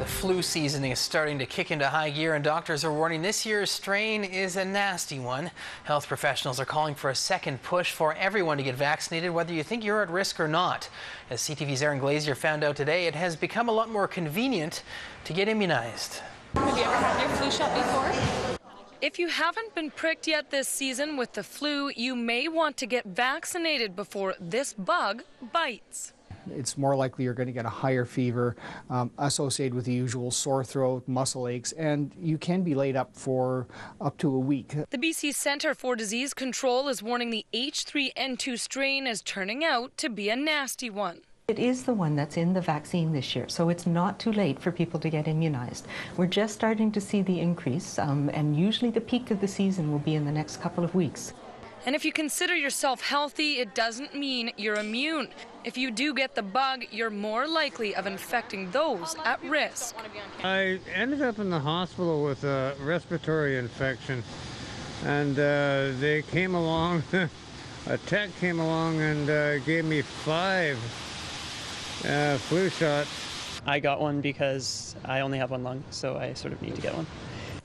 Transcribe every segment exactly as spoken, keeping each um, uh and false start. The flu season is starting to kick into high gear, and doctors are warning this year's strain is a nasty one. Health professionals are calling for a second push for everyone to get vaccinated, whether you think you're at risk or not. As C T V's Erin Glazier found out today, it has become a lot more convenient to get immunized. Have you ever had your flu shot before? If you haven't been pricked yet this season with the flu, you may want to get vaccinated before this bug bites. It's more likely you're going to get a higher fever um, associated with the usual sore throat, muscle aches, and you can be laid up for up to a week. The B C Centre for Disease Control is warning the H three N two strain is turning out to be a nasty one. It is the one that's in the vaccine this year, so it's not too late for people to get immunized. We're just starting to see the increase, um, and usually the peak of the season will be in the next couple of weeks. And if you consider yourself healthy, it doesn't mean you're immune. If you do get the bug, you're more likely of infecting those at risk. I ended up in the hospital with a respiratory infection, and uh, they came along, a tech came along and uh, gave me five uh, flu shots. I got one because I only have one lung, so I sort of need to get one.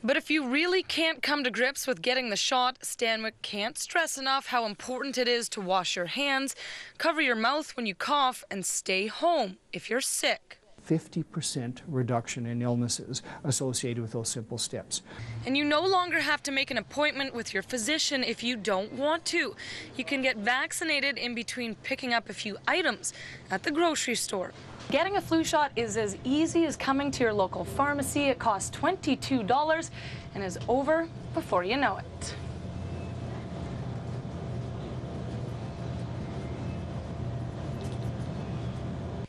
But if you really can't come to grips with getting the shot, Stanwick can't stress enough how important it is to wash your hands, cover your mouth when you cough, and stay home if you're sick. fifty percent reduction in illnesses associated with those simple steps. And you no longer have to make an appointment with your physician if you don't want to. You can get vaccinated in between picking up a few items at the grocery store. Getting a flu shot is as easy as coming to your local pharmacy. It costs twenty-two dollars and is over before you know it.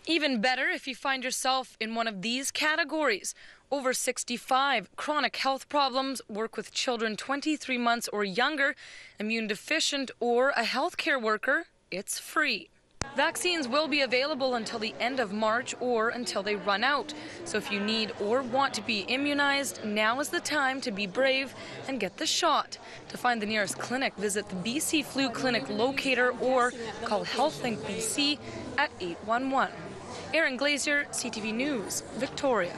Even better if you find yourself in one of these categories. Over sixty-five, chronic health problems, work with children twenty-three months or younger, immune deficient, or a healthcare worker, it's free. Vaccines will be available until the end of March or until they run out. So if you need or want to be immunized, now is the time to be brave and get the shot. To find the nearest clinic, visit the B C Flu Clinic locator or call HealthLink B C at eight one one. Erin Glazier, C T V News, Victoria.